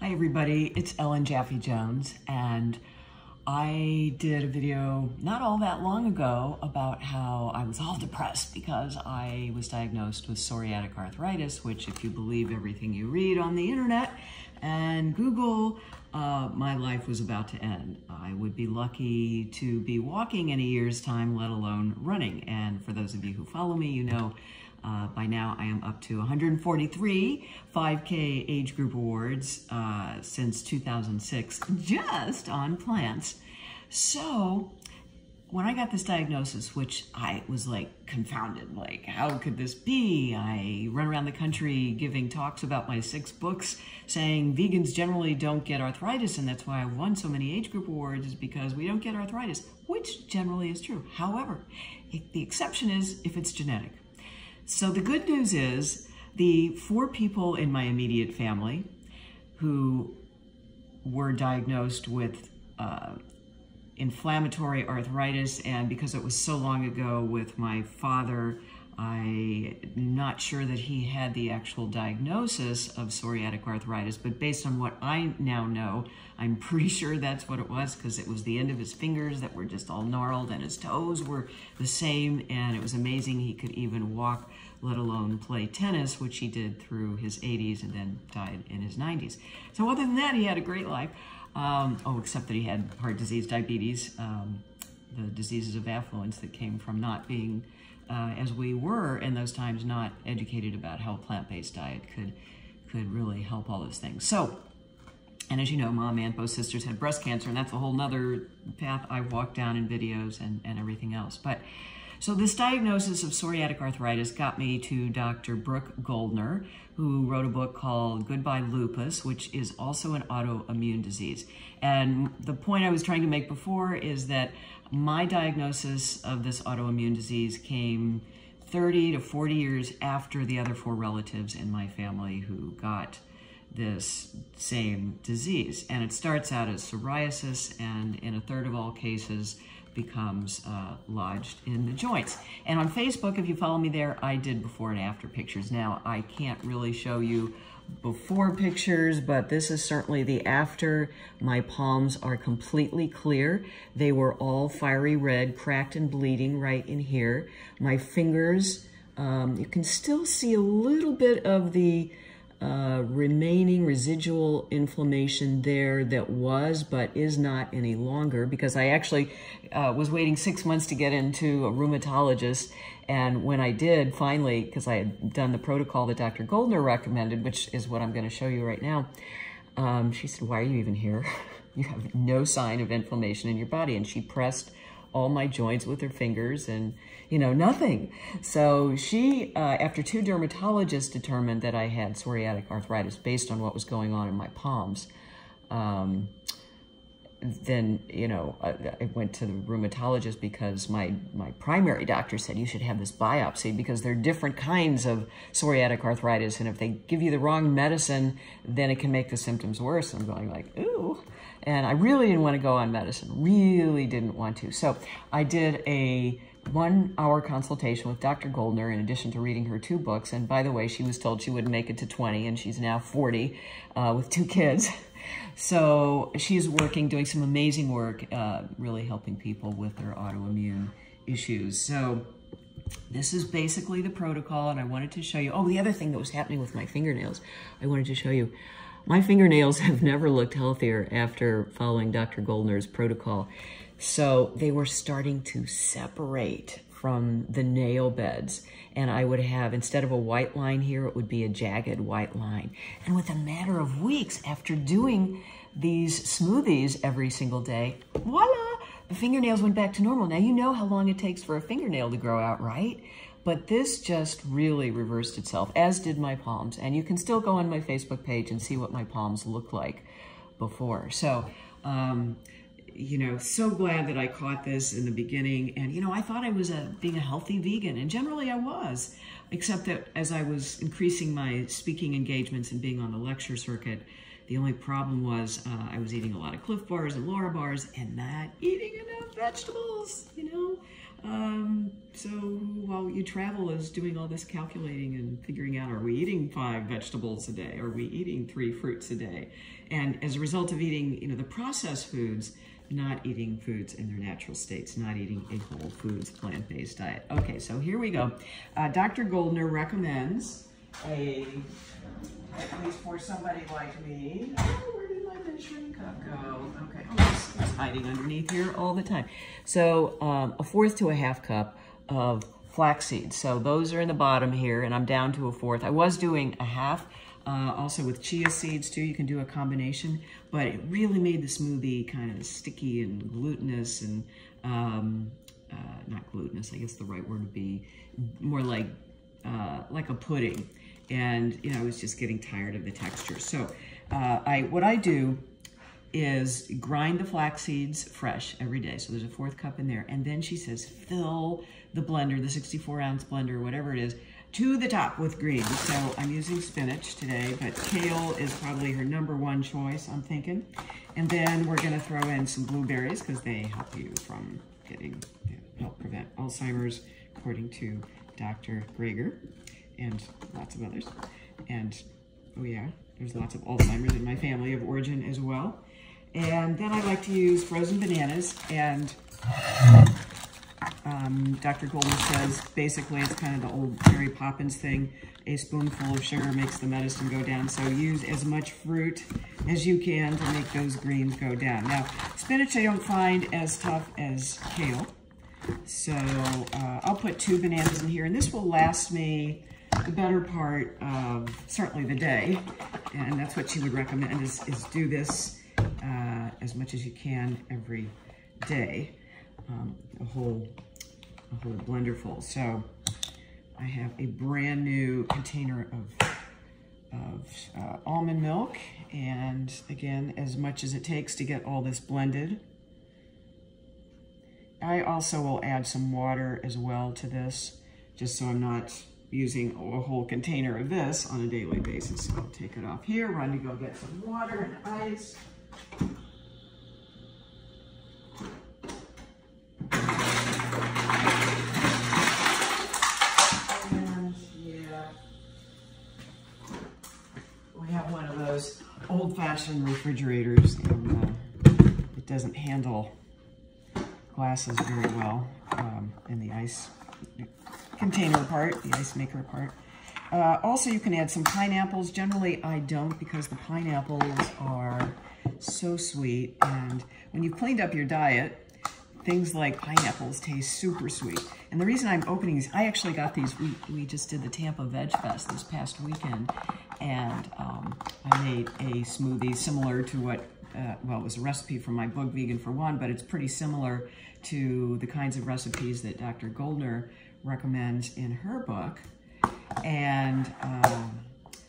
Hi everybody, it's Ellen Jaffe Jones, and I did a video not all that long ago about how I was all depressed because I was diagnosed with psoriatic arthritis, which, if you believe everything you read on the internet and Google, my life was about to end. I would be lucky to be walking in a year's time, let alone running. And for those of you who follow me, you know by now I am up to 143 5K age group awards since 2006, just on plants. So when I got this diagnosis, which I was like confounded, like how could this be? I run around the country giving talks about my 6 books saying vegans generally don't get arthritis, and that's why I won so many age group awards, is because we don't get arthritis, which generally is true. However, the exception is if it's genetic. So the good news is the 4 people in my immediate family who were diagnosed with inflammatory arthritis, and because it was so long ago with my father, I'm not sure that he had the actual diagnosis of psoriatic arthritis, but based on what I now know, I'm pretty sure that's what it was, because it was the end of his fingers that were just all gnarled and his toes were the same, and it was amazing he could even walk, let alone play tennis, which he did through his 80s and then died in his 90s. So other than that, he had a great life. Oh, except that he had heart disease, diabetes, the diseases of affluence that came from not being, as we were in those times, not educated about how a plant-based diet could really help all those things. So, and as you know, Mom and both sisters had breast cancer, and that's a whole nother path I walked down in videos and everything else. But so this diagnosis of psoriatic arthritis got me to Dr. Brooke Goldner, who wrote a book called Goodbye Lupus, which is also an autoimmune disease. And the point I was trying to make before is that my diagnosis of this autoimmune disease came 30 to 40 years after the other 4 relatives in my family who got this same disease. And it starts out as psoriasis, and in a third of all cases, becomes lodged in the joints. And on Facebook, if you follow me there, I did before and after pictures. Now, I can't really show you before pictures, but this is certainly the after. My palms are completely clear. They were all fiery red, cracked and bleeding right in here. My fingers, you can still see a little bit of the remaining residual inflammation there that was but is not any longer, because I actually was waiting 6 months to get into a rheumatologist, and when I did finally, because I had done the protocol that Dr. Goldner recommended, which is what I'm going to show you right now, she said, "Why are you even here? You have no sign of inflammation in your body." And she pressed all my joints with her fingers, and, you know, nothing. So she, after 2 dermatologists, determined that I had psoriatic arthritis based on what was going on in my palms. Then, you know, I went to the rheumatologist because my primary doctor said, "You should have this biopsy, because there are different kinds of psoriatic arthritis, and if they give you the wrong medicine, then it can make the symptoms worse." I'm going like, ooh. And I really didn't want to go on medicine, really didn't want to. So I did a 1-hour consultation with Dr. Goldner, in addition to reading her 2 books. And by the way, she was told she wouldn't make it to 20, and she's now 40 with 2 kids. So she's working, doing some amazing work, really helping people with their autoimmune issues. So this is basically the protocol, and I wanted to show you. Oh, the other thing that was happening with my fingernails, I wanted to show you. My fingernails have never looked healthier after following Dr. Goldner's protocol. So they were starting to separate from the nail beds. And I would have, instead of a white line here, it would be a jagged white line. And with a matter of weeks after doing these smoothies every single day, voila, the fingernails went back to normal. Now, you know how long it takes for a fingernail to grow out, right? But this just really reversed itself, as did my palms. And you can still go on my Facebook page and see what my palms looked like before. So, you know, so glad that I caught this in the beginning. And, you know, I thought I was being a healthy vegan, and generally I was, except that as I was increasing my speaking engagements and being on the lecture circuit, the only problem was I was eating a lot of Cliff Bars and LaraBars and not eating enough vegetables, you know. So while you travel is doing all this calculating and figuring out, are we eating 5 vegetables a day? Are we eating 3 fruits a day? And as a result of eating, the processed foods, not eating foods in their natural states, not eating a whole foods, plant-based diet. Okay, so here we go. Dr. Goldner recommends a, at least for somebody like me, measuring cup go. Okay, it's hiding underneath here all the time. So a 1/4 to a 1/2 cup of flaxseed. So those are in the bottom here, and I'm down to a 1/4. I was doing a 1/2, also with chia seeds too. You can do a combination, but it really made the smoothie kind of sticky and glutinous and not glutinous, I guess the right word would be more like a pudding. And I was just getting tired of the texture. So what I do is grind the flax seeds fresh every day. So there's a 4th cup in there. And then she says, fill the blender, the 64-ounce blender, whatever it is, to the top with greens. So I'm using spinach today, but kale is probably her #1 choice, I'm thinking. And then we're gonna throw in some blueberries because they help you from getting, help prevent Alzheimer's, according to Dr. Greger and lots of others. And oh yeah, there's lots of Alzheimer's in my family of origin as well. And then I like to use frozen bananas, and Dr. Goldner says basically it's kind of the old Mary Poppins thing. A spoonful of sugar makes the medicine go down. So use as much fruit as you can to make those greens go down. Now, spinach I don't find as tough as kale. So I'll put 2 bananas in here, and this will last me the better part of certainly the day. And that's what she would recommend is do this as much as you can every day, a whole blenderful. So I have a brand new container of almond milk, and again, as much as it takes to get all this blended. I also will add some water as well to this, just so I'm not using a whole container of this on a daily basis. So I'll take it off here, run to go get some water and ice. And yeah, we have one of those old-fashioned refrigerators, and it doesn't handle glasses very well in the ice container part, the ice maker part. Also, you can add some pineapples. Generally, I don't, because the pineapples are so sweet. And when you've cleaned up your diet, things like pineapples taste super sweet. And the reason I'm opening these, I actually got these, we just did the Tampa Veg Fest this past weekend. And I made a smoothie similar to what well, it was a recipe from my book, Vegan for One, but it's pretty similar to the kinds of recipes that Dr. Goldner recommends in her book. And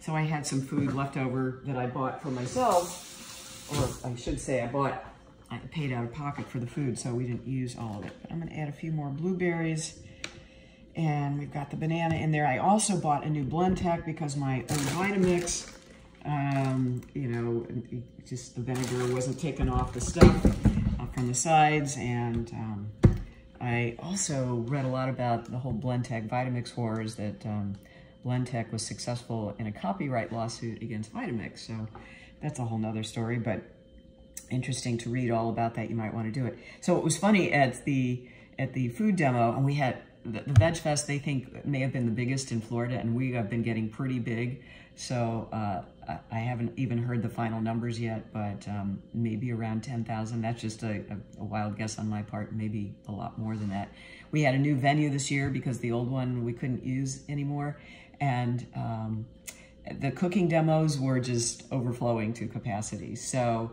so I had some food left over that I bought for myself, or I should say I paid out of pocket for the food, so we didn't use all of it. But I'm gonna add a few more blueberries, and we've got the banana in there. I also bought a new Blendtec because my old Vitamix, just the vinegar wasn't taking off the stuff from the sides. And I also read a lot about the whole Blendtec Vitamix horrors, that Blendtec was successful in a copyright lawsuit against Vitamix. So that's a whole nother story, but interesting to read all about that. You might want to do it. So it was funny at the food demo, and we had the Veg Fest, they think may have been the biggest in Florida, and we have been getting pretty big. So I haven't even heard the final numbers yet, but maybe around 10,000. That's just a wild guess on my part, maybe a lot more than that. We had a new venue this year because the old one we couldn't use anymore. And the cooking demos were just overflowing to capacity. So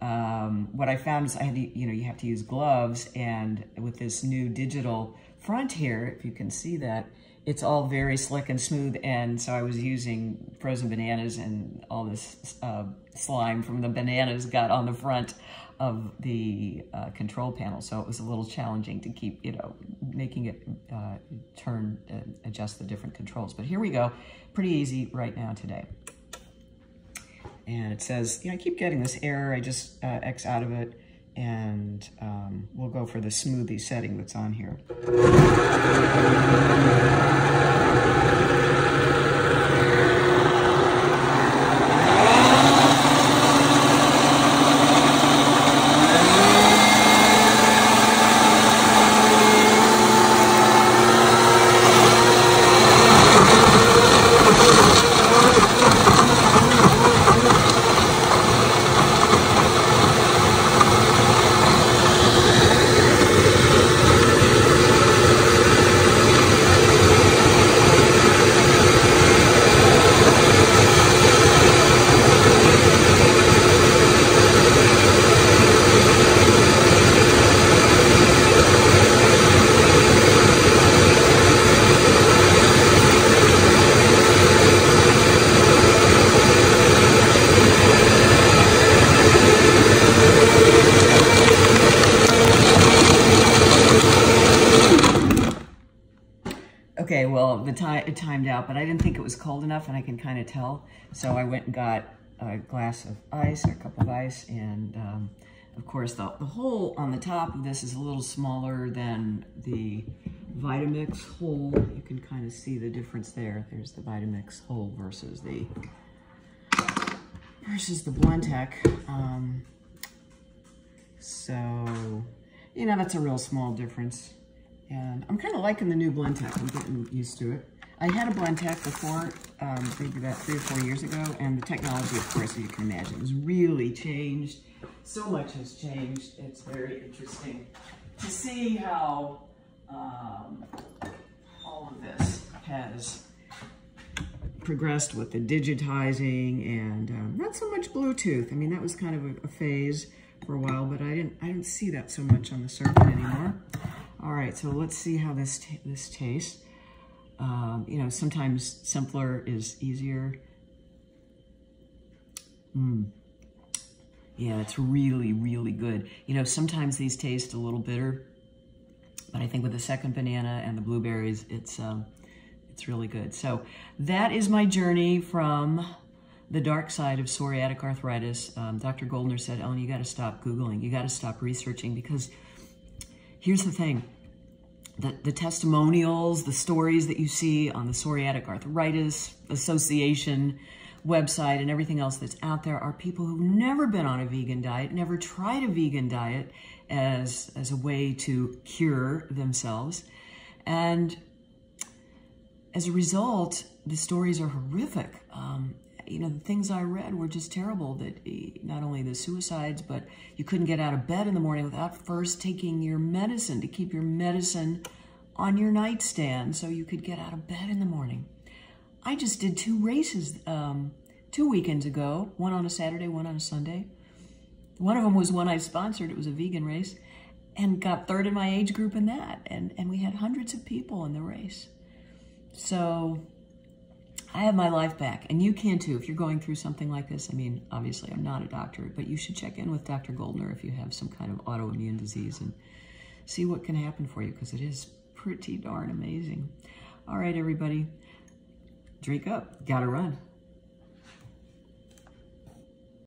what I found is I had to, you have to use gloves, and with this new digital front here, if you can see that, it's all very slick and smooth. And so I was using frozen bananas, and all this slime from the bananas got on the front of the control panel. So it was a little challenging to keep, making it turn and adjust the different controls. But here we go, pretty easy right now today. And it says, I keep getting this error, I just X out of it. and we'll go for the smoothie setting that's on here. Okay, well, it timed out, but I didn't think it was cold enough, and I can kind of tell. So I went and got a glass of ice, or a cup of ice, and of course the hole on the top of this is a little smaller than the Vitamix hole. You can kind of see the difference there. There's the Vitamix hole versus the Blendtec. So, you know, that's a real small difference. And I'm kind of liking the new Blendtec. I'm getting used to it. I had a Blendtec before, maybe about 3 or 4 years ago, and the technology, of course, you can imagine, has really changed. So much has changed. It's very interesting to see how all of this has progressed with the digitizing and not so much Bluetooth. I mean, that was kind of a phase for a while, but I didn't see that so much on the circuit anymore. All right, so let's see how this tastes. You know, sometimes simpler is easier. Yeah, it's really, really good. You know, sometimes these taste a little bitter, but I think with the second banana and the blueberries, it's really good. So that is my journey from the dark side of psoriatic arthritis. Dr. Goldner said, Ellen, you gotta stop Googling, you gotta stop researching, because here's the thing, the testimonials, the stories that you see on the Psoriatic Arthritis Association website and everything else that's out there are people who've never been on a vegan diet, never tried a vegan diet as a way to cure themselves. And as a result, the stories are horrific. You know, the things I read were just terrible, that not only the suicides, but you couldn't get out of bed in the morning without first taking your medicine, to keep your medicine on your nightstand so you could get out of bed in the morning. I just did 2 races 2 weekends ago, one on a Saturday, one on a Sunday. One of them was one I sponsored. It was a vegan race, and got third in my age group in that. And we had hundreds of people in the race. So I have my life back, and you can too if you're going through something like this. I mean, obviously I'm not a doctor, but you should check in with Dr. Goldner if you have some kind of autoimmune disease and see what can happen for you, because it is pretty darn amazing. All right, everybody, drink up, gotta run.